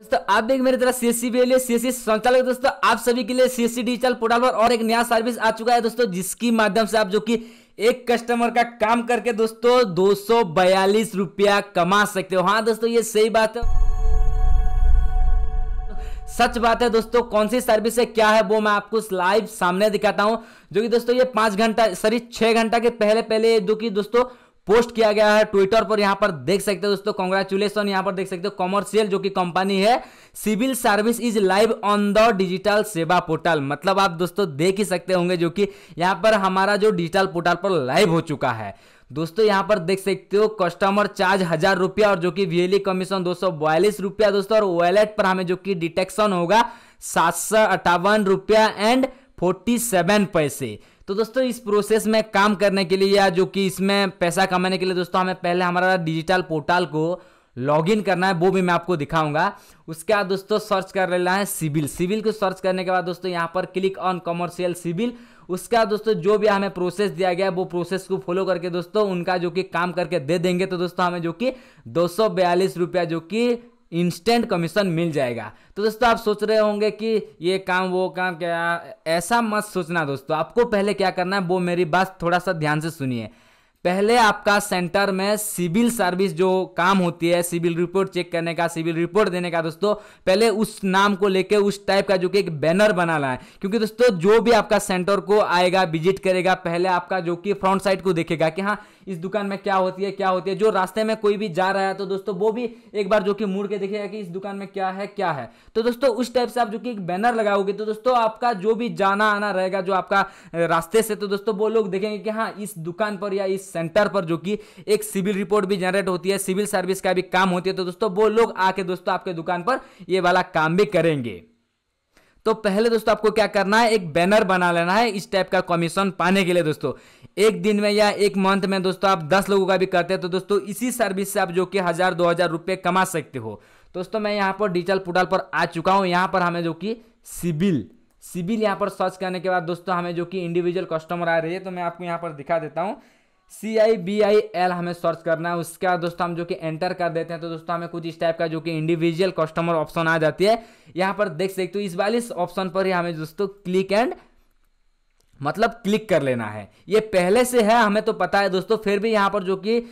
दोस्तों आप देख मेरे तरह सीएससी संचालक दोस्तों आप सभी के लिए सीएससी डिजिटल पोर्टल पर और एक नया सर्विस आ चुका है दोस्तों, जिसकी माध्यम से आप जो कि एक कस्टमर का काम करके दोस्तों 242 रुपया कमा सकते हो। हाँ दोस्तों ये सही बात है, सच बात है दोस्तों। कौन सी सर्विस है क्या है वो मैं आपको लाइव सामने दिखाता हूं, जो कि दोस्तों ये 6 घंटा के पहले जो कि दोस्तों पोस्ट किया गया है ट्विटर पर। यहाँ पर देख सकते हो दोस्तों, कॉन्ग्रेचुलेसन। यहाँ पर देख सकते हो कॉमर्शियल जो कि कंपनी है civil service is live on the digital Seva portal. मतलब आप दोस्तों देख ही सकते होंगे जो कि यहाँ पर हमारा जो डिजिटल पोर्टल पर लाइव हो चुका है दोस्तों। यहाँ पर देख सकते हो कस्टमर चार्ज 1000 रुपया और जो कि वीएलई कमीशन 242 रुपया दोस्तों, और वॉलेट पर हमें जो कि डिटेक्शन होगा 758 रुपया एंड 47 पैसे। तो दोस्तों इस प्रोसेस में काम करने के लिए या जो कि इसमें पैसा कमाने के लिए दोस्तों हमें पहले हमारा डिजिटल पोर्टल को लॉगिन करना है, वो भी मैं आपको दिखाऊंगा। उसके बाद दोस्तों सर्च कर लेना है सिबिल को। सर्च करने के बाद दोस्तों यहाँ पर क्लिक ऑन कॉमर्शियल सिबिल। उसका दोस्तों जो भी हमें प्रोसेस दिया गया है वो प्रोसेस को फॉलो करके दोस्तों उनका जो कि काम करके दे देंगे तो दोस्तों हमें जो कि 242 रुपया जो कि इंस्टेंट कमीशन मिल जाएगा। तो दोस्तों आप सोच रहे होंगे कि ये काम वो काम, क्या ऐसा मत सोचना दोस्तों। आपको पहले क्या करना है वो मेरी बात थोड़ा सा ध्यान से सुनिए। पहले आपका सेंटर में सिबिल सर्विस जो काम होती है, सिबिल रिपोर्ट चेक करने का, सिबिल रिपोर्ट देने का दोस्तों, पहले उस नाम को लेके उस टाइप का जो कि एक बैनर बनाना है। क्योंकि दोस्तों जो भी आपका सेंटर को आएगा विजिट करेगा पहले आपका जो कि फ्रंट साइड को देखेगा कि हाँ इस दुकान में क्या होती है। जो रास्ते में कोई भी जा रहा है तो दोस्तों वो भी एक बार जो कि मुड़ के देखेगा कि इस दुकान में क्या है। तो दोस्तों उस टाइप से आप जो कि एक बैनर लगाओगे तो दोस्तों आपका जो भी जाना आना रहेगा जो आपका रास्ते से, तो दोस्तों वो लोग देखेंगे कि हाँ इस दुकान पर या इस सेंटर पर जो कि एक सिबिल रिपोर्ट भी जनरेट होती है, सिबिल सर्विस का भी काम होती है, तो दोस्तों वो लोग आके दोस्तों आपके दुकान पर ये वाला काम भी करेंगे। तो पहले दोस्तों आपको क्या करना है, एक बैनर बना लेना है इस टाइप का कमीशन पाने के लिए दोस्तों। एक दिन में या एक मंथ में दोस्तों आप 10 लोगों का भी करते हैं तो दोस्तों इसी सर्विस से आप जो कि 1000-2000 रुपये कमा सकते हो। दोस्तों मैं यहाँ पर डिजिटल पोर्टल पर आ चुका हूँ। यहाँ पर हमें जो कि सिबिल यहाँ पर सर्च करने के बाद दोस्तों हमें जो कि इंडिविजुअल कस्टमर आ रही है, तो मैं आपको यहाँ पर दिखा देता हूँ। CIBIL हमें सर्च करना है। उसके बाद दोस्तों हम जो कि एंटर कर देते हैं तो दोस्तों हमें कुछ इस टाइप का जो कि इंडिविजुअल कस्टमर ऑप्शन आ जाती है। यहाँ पर देख सकते हो तो इस वाले ऑप्शन पर ही हमें दोस्तों क्लिक कर लेना है। ये पहले से है हमें तो पता है दोस्तों, फिर भी यहाँ पर जो कि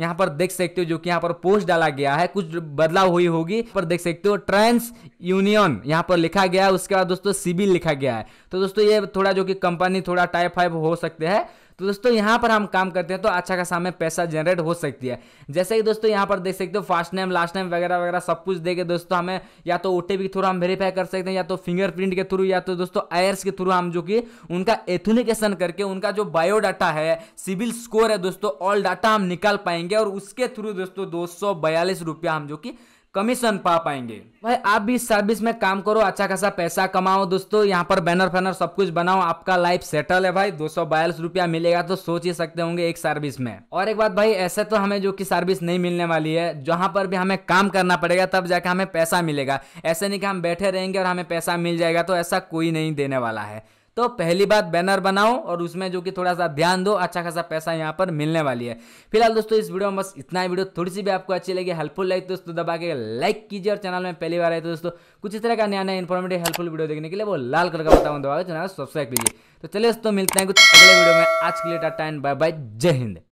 यहाँ पर देख सकते हो जो कि यहाँ पर पोस्ट डाला गया है, कुछ बदलाव हुई होगी पर देख सकते हो ट्रांस यूनियन यहाँ पर लिखा गया है। उसके बाद दोस्तों सिबिल लिखा गया है, तो दोस्तों ये थोड़ा जो कि कंपनी थोड़ा टाइप 5 हो सकते हैं। तो दोस्तों यहाँ पर हम काम करते हैं तो अच्छा खासा हमें पैसा जनरेट हो सकती है। जैसे ही दोस्तों यहाँ पर देख सकते हो फर्स्ट नेम लास्ट नेम वगैरह वगैरह सब कुछ देके दोस्तों हमें या तो OTP के थ्रू हम वेरीफाई कर सकते हैं, या तो फिंगरप्रिंट के थ्रू, या तो दोस्तों IRS के थ्रू हम जो कि उनका एथुनिकेशन करके उनका जो बायोडाटा है, सिबिल स्कोर है दोस्तों, ऑल डाटा हम निकाल पाएंगे और उसके थ्रू दोस्तों 242 रुपया हम जो कि कमीशन पा पाएंगे। भाई आप भी इस सर्विस में काम करो, अच्छा खासा पैसा कमाओ दोस्तों। यहाँ पर बैनर फैनर सब कुछ बनाओ, आपका लाइफ सेटल है भाई। 242 रुपया मिलेगा तो सोच ही सकते होंगे एक सर्विस में। और एक बात भाई, ऐसे तो हमें जो कि सर्विस नहीं मिलने वाली है, जहाँ पर भी हमें काम करना पड़ेगा तब जाके हमें पैसा मिलेगा। ऐसे नहीं कि हम बैठे रहेंगे और हमें पैसा मिल जाएगा, तो ऐसा कोई नहीं देने वाला है। तो पहली बात बैनर बनाओ और उसमें जो कि थोड़ा सा ध्यान दो, अच्छा खासा पैसा यहाँ पर मिलने वाली है। फिलहाल दोस्तों इस वीडियो में बस इतना ही। वीडियो थोड़ी सी भी आपको अच्छी लगी, हेल्पफुल लगी दोस्तों दबा के लाइक कीजिए, और चैनल में पहली बार आए तो दोस्तों कुछ इस तरह का नया नया इन्फॉर्मेटिव हेल्पफुल वीडियो देखने के लिए वो लाल कलर का बटन दबाकर चैनल सब्सक्राइब कीजिए। तो चलिए दोस्तों मिलते हैं कुछ अगले वीडियो में। आज के लिए टाटा एंड बाय बाय, जय हिंद।